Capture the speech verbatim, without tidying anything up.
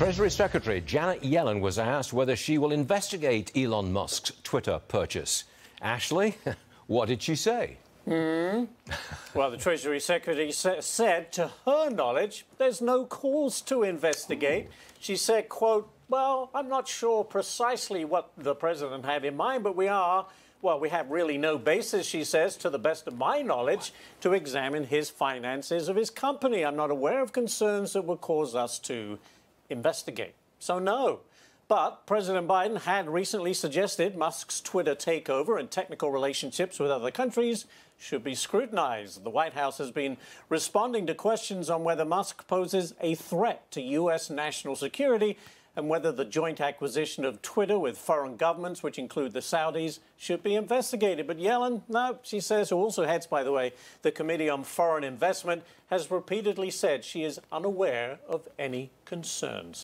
Treasury Secretary Janet Yellen was asked whether she will investigate Elon Musk's Twitter purchase. Ashley, what did she say? Mm. Well, the Treasury Secretary sa said, to her knowledge, there's no cause to investigate. She said, quote, well, I'm not sure precisely what the president had in mind, but we are, well, we have really no basis, she says, to the best of my knowledge, to examine his finances of his company. I'm not aware of concerns that would cause us to investigate. So, no. But President Biden had recently suggested Musk's Twitter takeover and technical relationships with other countries should be scrutinized. The White House has been responding to questions on whether Musk poses a threat to U S national security and whether the joint acquisition of Twitter with foreign governments, which include the Saudis, should be investigated. But Yellen, no, she says, who also heads, by the way, the Committee on Foreign Investment, has repeatedly said she is unaware of any concerns.